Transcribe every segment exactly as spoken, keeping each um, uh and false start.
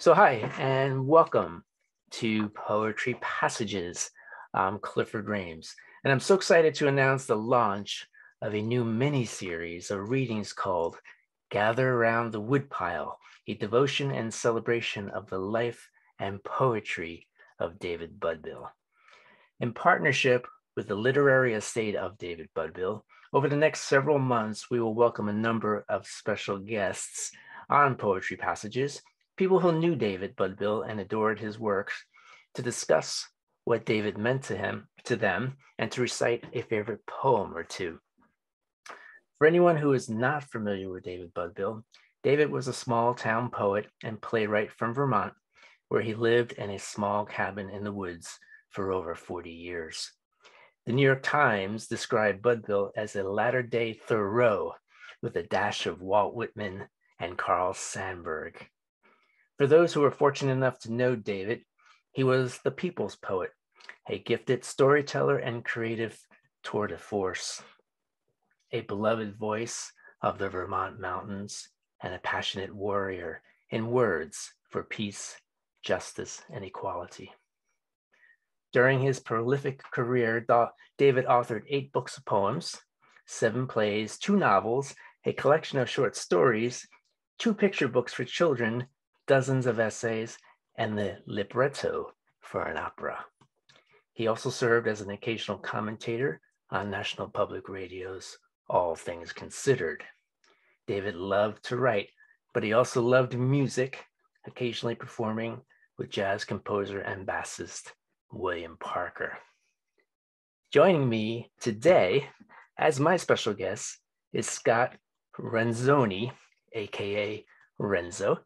So hi, and welcome to Poetry Passages. I'm Clifford Rames, and I'm so excited to announce the launch of a new mini-series of readings called Gather Around the Woodpile, a devotion and celebration of the life and poetry of David Budbill. In partnership with the literary estate of David Budbill, over the next several months, we will welcome a number of special guests on Poetry Passages, people who knew David Budbill and adored his works, to discuss what David meant to him, to them, and to recite a favorite poem or two. For anyone who is not familiar with David Budbill, David was a small town poet and playwright from Vermont, where he lived in a small cabin in the woods for over forty years. The New York Times described Budbill as a latter-day Thoreau with a dash of Walt Whitman and Carl Sandburg. For those who were fortunate enough to know David, he was the people's poet, a gifted storyteller and creative tour de force, a beloved voice of the Vermont mountains, and a passionate warrior in words for peace, justice, and equality. During his prolific career, David authored eight books of poems, seven plays, two novels, a collection of short stories, two picture books for children, dozens of essays, and the libretto for an opera. He also served as an occasional commentator on National Public Radio's All Things Considered. David loved to write, but he also loved music, occasionally performing with jazz composer and bassist William Parker. Joining me today as my special guest is Scott Renzoni, A K A Renzo.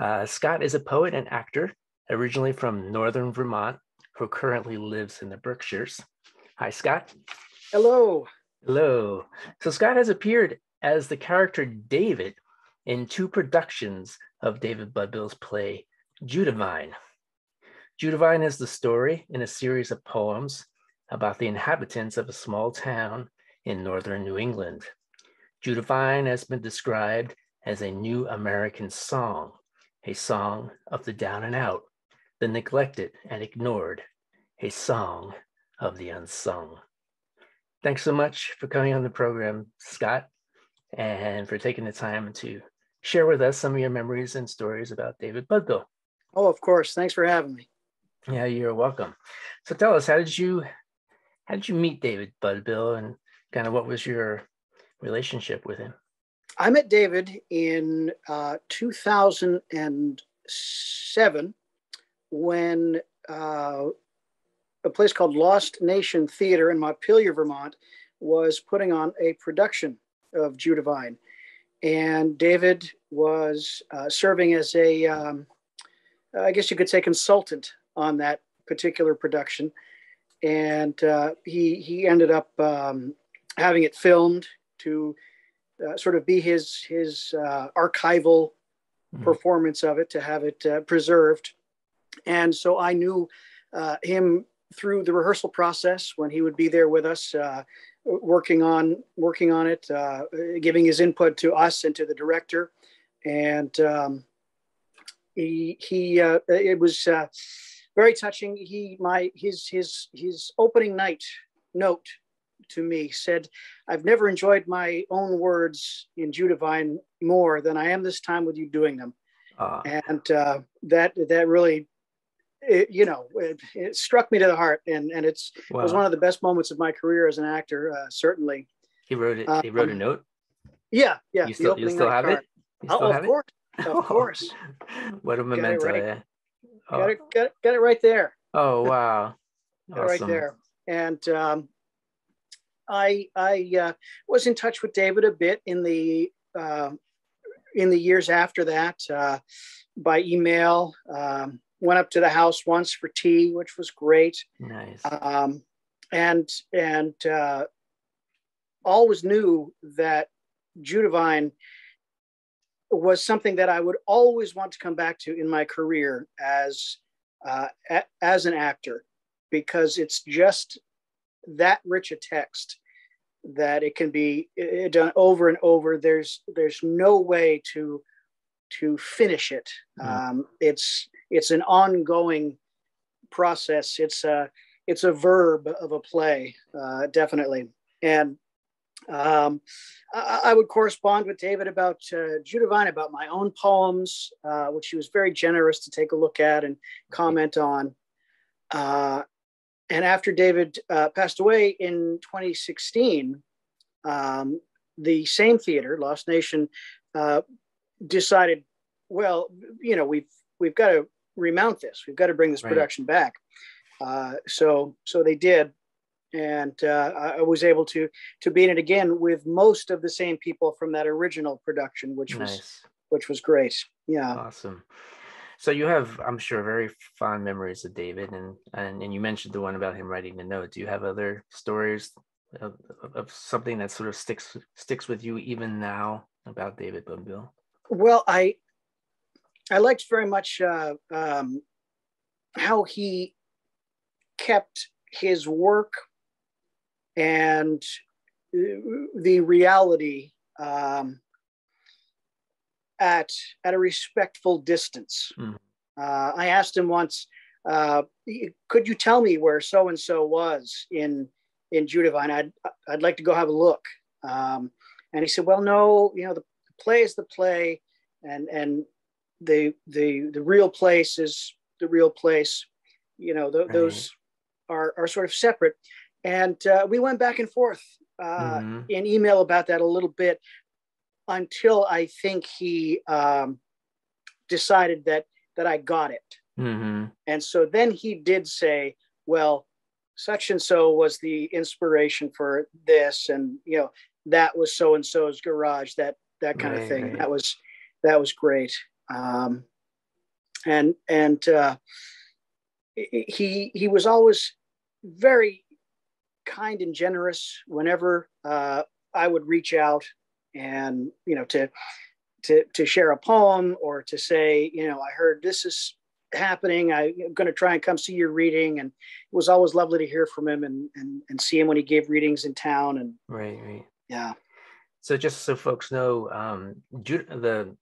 Uh, Scott is a poet and actor, originally from Northern Vermont, who currently lives in the Berkshires. Hi, Scott. Hello. Hello. So Scott has appeared as the character David in two productions of David Budbill's play, Judevine. Judevine is the story in a series of poems about the inhabitants of a small town in northern New England. Judevine has been described as a new American song, a song of the down and out, the neglected and ignored, a song of the unsung. Thanks so much for coming on the program, Scott, and for taking the time to share with us some of your memories and stories about David Budbill. Oh, of course. Thanks for having me. Yeah, you're welcome. So tell us, how did you, how did you meet David Budbill, and kind of what was your relationship with him? I met David in uh, two thousand seven when uh, a place called Lost Nation Theater in Montpelier, Vermont, was putting on a production of Judevine. And David was uh, serving as a, um, I guess you could say, consultant on that particular production. And uh, he, he ended up um, having it filmed to Uh, sort of be his his uh, archival mm. performance of it, to have it uh, preserved. And so I knew uh, him through the rehearsal process when he would be there with us, uh, working on working on it, uh, giving his input to us and to the director. And um, he he uh, it was uh, very touching. He my his his his opening night note to me said, "I've never enjoyed my own words in Judevine more than I am this time with you doing them." Uh, and uh, that that really, it, you know, it, it struck me to the heart. And, and it's, wow. It was one of the best moments of my career as an actor, uh, certainly. He wrote it. He wrote um, a note? Yeah, yeah. You still, you still have card. it? You still oh, have of course. It? Of course. What a memento. Got it right, oh. got it, got it, got it right there. Oh, wow. Awesome. Got it right there. And um, I, I uh, was in touch with David a bit in the uh, in the years after that, uh, by email. Um, went up to the house once for tea, which was great. Nice. Um, and and uh, always knew that Judevine was something that I would always want to come back to in my career as uh, a, as an actor, because it's just that rich a text that it can be done over and over. There's there's no way to to finish it. Mm-hmm. Um, it's it's an ongoing process. It's a it's a verb of a play, uh, definitely. And um, I, I would correspond with David about uh, Judevine, about my own poems, uh, which he was very generous to take a look at and comment on. Uh, and after David uh, passed away in twenty sixteen, um, the same theater, Lost Nation, uh, decided, well, you know, we've we've got to remount this. We've got to bring this right. production back. Uh, so so they did. And uh, I was able to to be in it again with most of the same people from that original production, which nice. was which was great. Yeah, awesome. So you have, I'm sure, very fond memories of David, and and, and you mentioned the one about him writing the note. Do you have other stories of, of something that sort of sticks sticks with you even now about David Budbill? Well, I I liked very much uh, um, how he kept his work and the reality um, at at a respectful distance. Mm. Uh, I asked him once, uh, "Could you tell me where so and so was in in Judevine? I'd I'd like to go have a look." Um, and he said, "Well, no, you know, the play is the play, and and the the the real place is the real place. You know, th- right. those are are sort of separate." And uh, we went back and forth uh, mm-hmm. in email about that a little bit until I think he um, decided that that I got it. Mm-hmm. And so then he did say, well, such and so was the inspiration for this. And, you know, that was so-and-so's garage, that that kind right, of thing. Right. That was that was great. Um, and and uh, he he was always very kind and generous whenever uh, I would reach out and, you know, to, to, to share a poem or to say, you know, I heard this is happening. I, I'm going to try and come see your reading. And it was always lovely to hear from him and, and, and see him when he gave readings in town. And right, right. Yeah. So just so folks know, um, Jude, the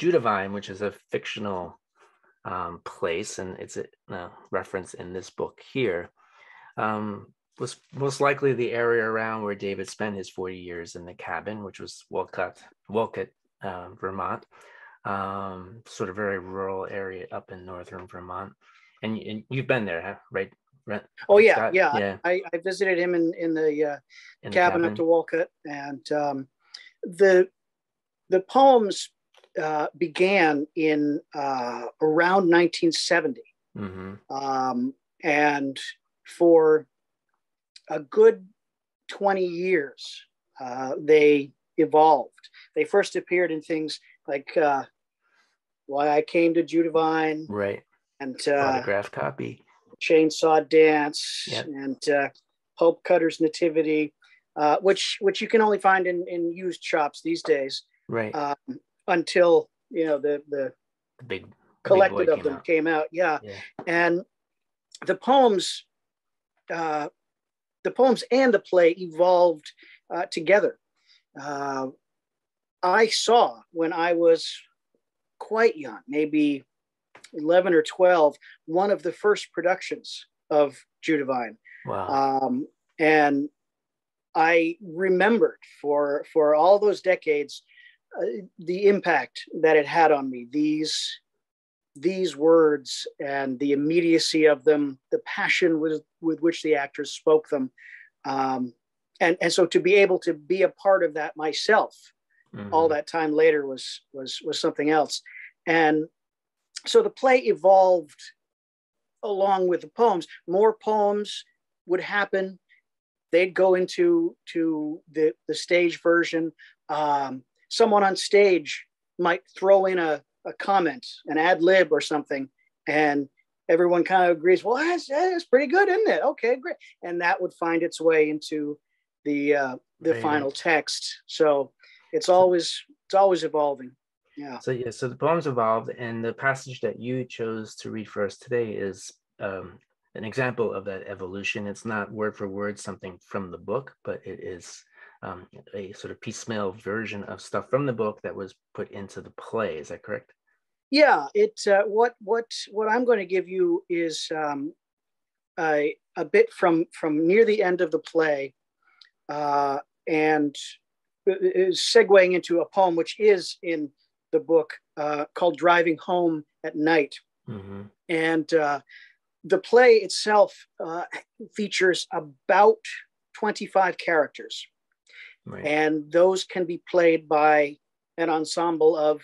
Judevine, which is a fictional um, place, and it's a uh, reference in this book here, um, was most likely the area around where David spent his forty years in the cabin, which was Walcott, Walcott, uh, Vermont, um, sort of very rural area up in northern Vermont. And, and you've been there, huh? right? right oh yeah, Scott? yeah. yeah. I, I visited him in in the, uh, in the cabin, cabin up to Walcott, and um, the the poems uh, began in uh, around nineteen seventy, mm-hmm. um, and for a good twenty years, uh, they evolved. They first appeared in things like uh, Why I Came to Judevine, right? And uh, Photograph Copy, Chainsaw Dance, yep. and uh, Pope Cutter's Nativity, uh, which which you can only find in, in used shops these days, right? Um, until you know the the, the big collected of them came out, yeah. yeah. And the poems. Uh, The poems and the play evolved uh, together. Uh, I saw when I was quite young, maybe eleven or twelve, one of the first productions of Judevine. Wow. Um, and I remembered for, for all those decades, uh, the impact that it had on me, these, these words and the immediacy of them, the passion with, with which the actors spoke them. Um, and, and so to be able to be a part of that myself mm-hmm. all that time later was, was, was something else. And so the play evolved along with the poems. More poems would happen. They'd go into to the, the stage version. Um, someone on stage might throw in a, a comment, an ad lib or something. And everyone kind of agrees, well, that's, that's pretty good, isn't it? Okay, great. And that would find its way into the uh, the right. final text. So it's always it's always evolving. Yeah. So yeah, so the poems evolved, and the passage that you chose to read for us today is um, an example of that evolution. It's not word for word something from the book, but it is um, a sort of piecemeal version of stuff from the book that was put into the play. Is that correct? Yeah. It uh, what what what I'm going to give you is um, a a bit from from near the end of the play, uh, and is segueing into a poem which is in the book uh, called "Driving Home at Night," mm-hmm. and uh, the play itself uh, features about twenty-five characters, right. and those can be played by an ensemble of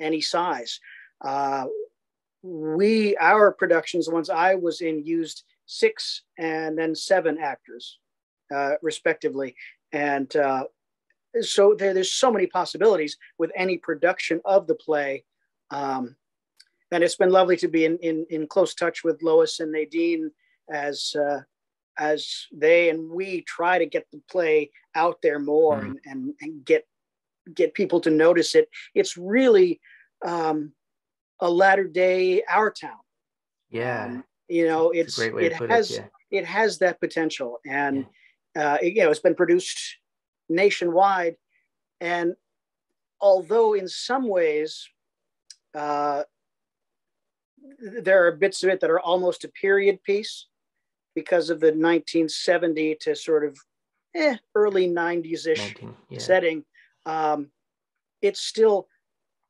any size. Uh, we, our productions, the ones I was in, used six and then seven actors, uh, respectively, and uh, so there, there's so many possibilities with any production of the play. Um, and it's been lovely to be in, in, in close touch with Lois and Nadine as uh, as they and we try to get the play out there more mm. and, and, and get get people to notice it. It's really um, a latter-day Our Town. Yeah. Um, you know, it's, it's it has it, yeah. it has that potential. And, yeah. uh, it, you know, it's been produced nationwide. And although in some ways uh, there are bits of it that are almost a period piece because of the nineteen seventy to sort of eh, early nineties-ish yeah. setting, um, it's still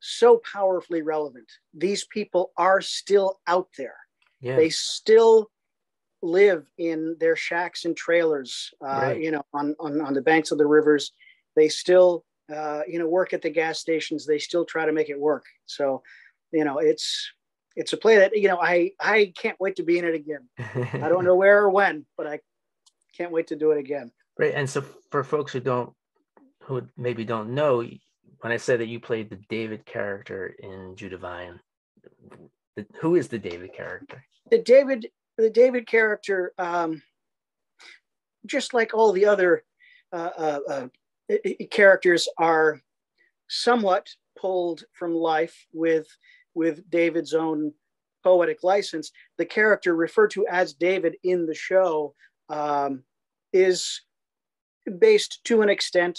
so powerfully relevant. These people are still out there. Yeah. They still live in their shacks and trailers, uh, right. you know, on, on, on the banks of the rivers. They still, uh, you know, work at the gas stations. They still try to make it work. So, you know, it's, it's a play that, you know, I, I can't wait to be in it again. I don't know where or when, but I can't wait to do it again. Right. And so for folks who don't, who maybe don't know, when I said that you played the David character in Judevine, the, who is the David character? The David The David character, um, just like all the other uh, uh, uh, characters, are somewhat pulled from life with, with David's own poetic license. The character referred to as David in the show um, is based to an extent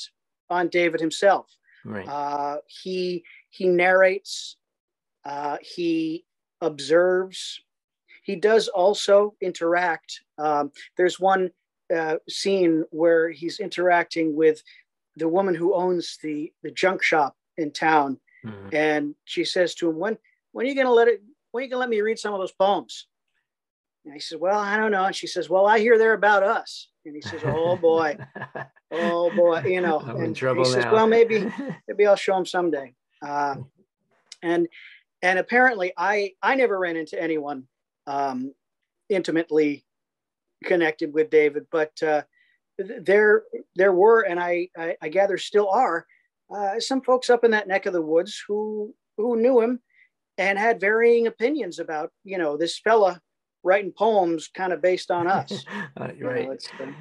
on David himself. Right. Uh, he, he narrates, uh, he observes. He does also interact. Um, there's one uh, scene where he's interacting with the woman who owns the, the junk shop in town. Mm-hmm. And she says to him, when, when are you going to let it, when are you going to let me read some of those poems? And he says, well, I don't know. And she says, well, I hear they're about us. And he says, oh boy, oh boy, you know, I'm and in trouble he now. Says, well, maybe, maybe I'll show him someday. Uh, and, and apparently I, I never ran into anyone um intimately connected with David, but uh there there were and I, I I gather still are uh some folks up in that neck of the woods who who knew him and had varying opinions about, you know, this fella writing poems kind of based on us. uh, right. You know, it's, um,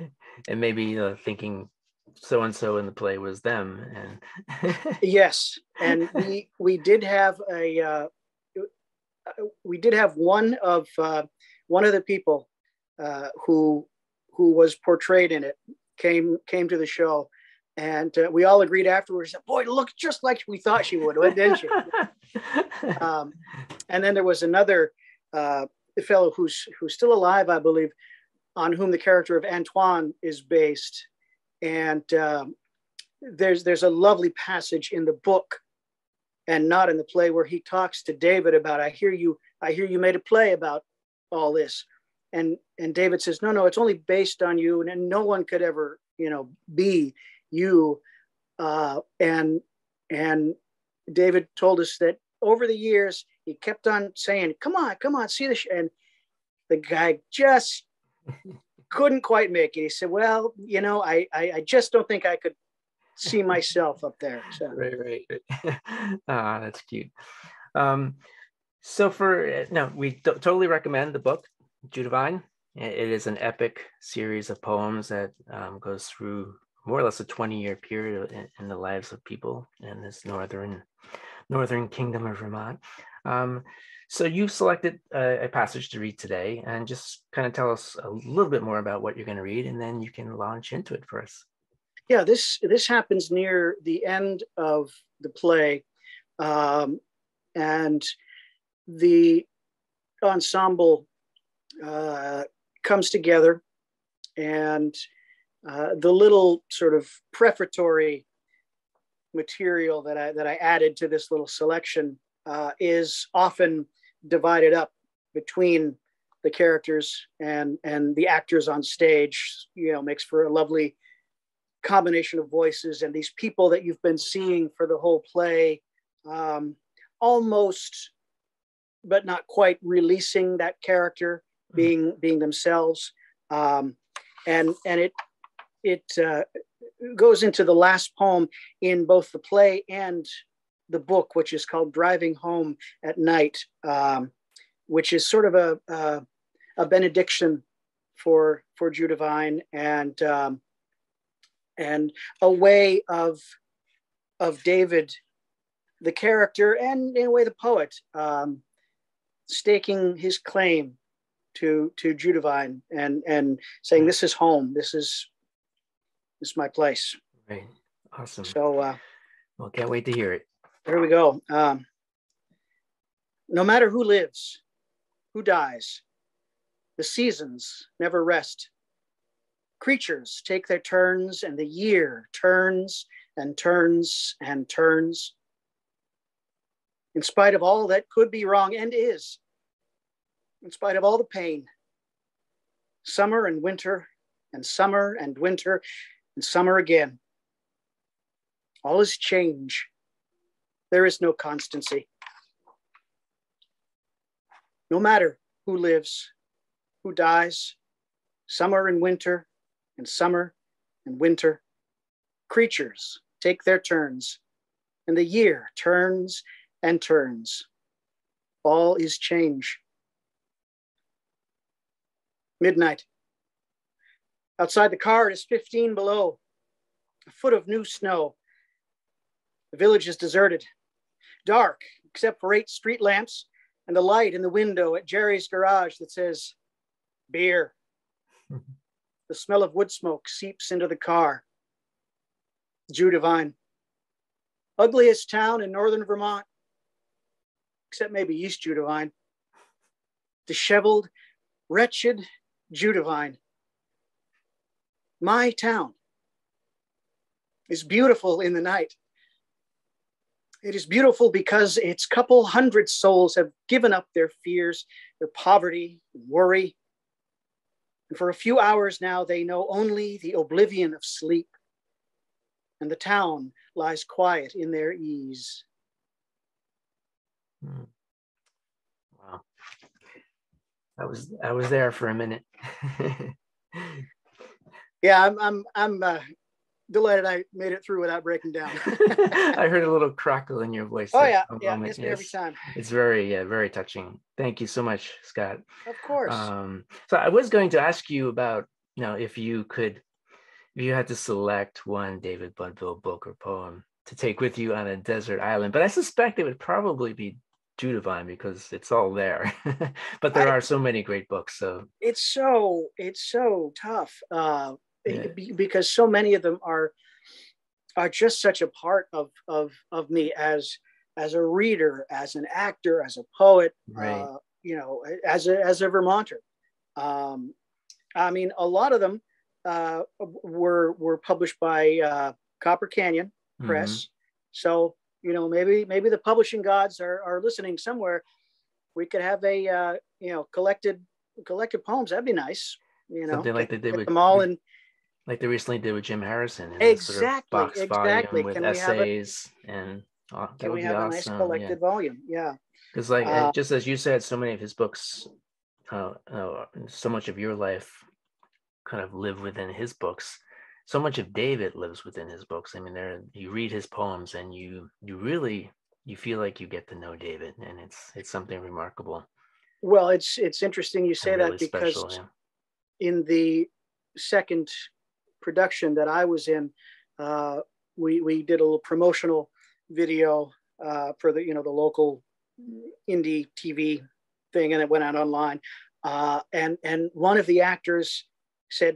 and maybe uh, thinking so and so in the play was them and yes. And we we did have a uh we did have one of uh, one of the people uh, who who was portrayed in it came came to the show, and uh, we all agreed afterwards that, boy, looked just like we thought she would, didn't she? um, and then there was another uh, fellow who's who's still alive, I believe, on whom the character of Antoine is based, and um, there's there's a lovely passage in the book and not in the play where he talks to David about, I hear you, I hear you made a play about all this. And, and David says, no, no, it's only based on you. And, and no one could ever, you know, be you. Uh, and, and David told us that over the years, he kept on saying, come on, come on, see this. And the guy just couldn't quite make it. He said, well, you know, I, I, I just don't think I could see myself up there. So. Right, right, right. Ah, oh, that's cute. Um, so for, no, we t- totally recommend the book, Judevine. It is an epic series of poems that um, goes through more or less a twenty-year period in, in the lives of people in this northern northern kingdom of Vermont. Um, so you've selected a, a passage to read today, and just kind of tell us a little bit more about what you're going to read, and then you can launch into it for us. Yeah, this, this happens near the end of the play. Um, and the ensemble uh, comes together, and uh, the little sort of prefatory material that I, that I added to this little selection uh, is often divided up between the characters and, and the actors on stage, you know, makes for a lovely combination of voices. And these people that you've been seeing for the whole play, um, almost, but not quite releasing that character, being, being themselves. Um, and, and it, it uh, goes into the last poem in both the play and the book, which is called Driving Home at Night, um, which is sort of a, uh, a benediction for, for Judevine, and, um, and a way of, of David, the character, and in a way the poet, um, staking his claim to, to Judevine, and, and saying, this is home, this is, this is my place. Right, awesome. So, uh, well, can't wait to hear it. There we go. Um, no matter who lives, who dies, the seasons never rest. Creatures take their turns, and the year turns and turns and turns. In spite of all that could be wrong and is, in spite of all the pain, summer and winter and summer and winter and summer again. All is change. There is no constancy. No matter who lives, who dies, summer and winter and summer and winter, creatures take their turns, and the year turns and turns. All is change. Midnight. Outside the car it is fifteen below, a foot of new snow. The village is deserted, dark except for eight street lamps and the light in the window at Jerry's garage that says beer. Mm-hmm. The smell of wood smoke seeps into the car. Judevine, ugliest town in northern Vermont, except maybe East Judevine. Disheveled, wretched Judevine. My town is beautiful in the night. It is beautiful because its couple hundred souls have given up their fears, their poverty, worry. And for a few hours now, they know only the oblivion of sleep. And the town lies quiet in their ease. Mm. Wow. I was, I was there for a minute. Yeah, I'm, I'm, I'm uh, delighted I made it through without breaking down. I heard a little crackle in your voice. Oh yeah, yeah, it's yes. every time. It's very, yeah, very touching. Thank you so much, Scott. Of course. Um, so I was going to ask you about, you know, if you could, if you had to select one David Budbill book or poem to take with you on a desert island, but I suspect it would probably be Judevine because it's all there. But there I, are so many great books. So it's so, it's so tough. Uh, Yeah. Because so many of them are are just such a part of of of me as as a reader, as an actor, as a poet, right. uh, you know, as a as a Vermonter. Um, I mean, a lot of them uh, were were published by uh, Copper Canyon Press. Mm-hmm. So you know, maybe maybe the publishing gods are are listening somewhere. We could have a uh, you know collected collected poems. That'd be nice. You know, something like they did with them all in. Like they recently did with Jim Harrison. In exactly, sort of box exactly. Volume with essays a, and oh, that can would we have be a nice awesome. Collected yeah. volume? Yeah. Because like, uh, just as you said, so many of his books, uh, uh, so much of your life kind of live within his books. So much of David lives within his books. I mean, there you read his poems and you you really, you feel like you get to know David, and it's it's something remarkable. Well, it's, it's interesting you say really that because special, yeah. in the second production that I was in, uh, we we did a little promotional video uh, for the you know the local indie T V thing, and it went out online. Uh, and and one of the actors said,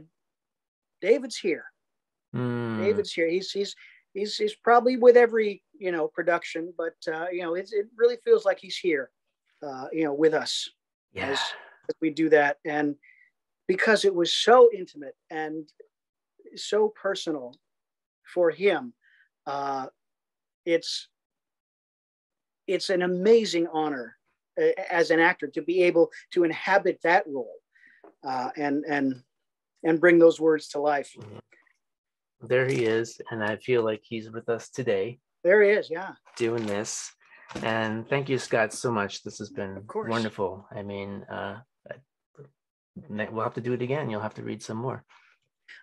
"David's here," Mm. David's here. He's he's he's he's probably with every you know production, but uh, you know it it really feels like he's here, uh, you know, with us yeah. as, as we do that, and because it was so intimate and so personal for him, uh, it's it's an amazing honor uh, as an actor to be able to inhabit that role uh, and and and bring those words to life. Mm-hmm. There he is, and I feel like he's with us today. There he is, yeah. Doing this, and thank you, Scott, so much. This has been wonderful. I mean, uh, we'll have to do it again. You'll have to read some more.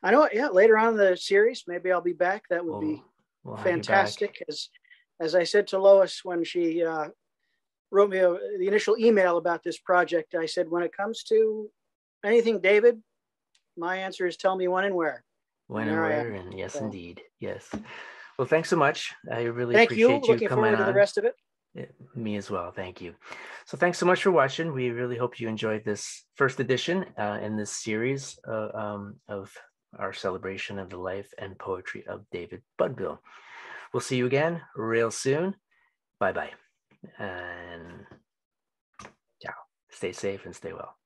I know, yeah. Later on in the series, maybe I'll be back. That would we'll, be we'll fantastic. As as I said to Lois when she uh, wrote me a, the initial email about this project, I said, when it comes to anything, David, my answer is tell me when and where. When and where, and yes, yeah. indeed, yes. Well, thanks so much. I really thank appreciate you, you looking coming forward to on. The rest of it. Yeah, me as well. Thank you. So, thanks so much for watching. We really hope you enjoyed this first edition uh, in this series uh, um, of our celebration of the life and poetry of David Budbill. We'll see you again real soon. Bye bye, and ciao. Stay safe and stay well.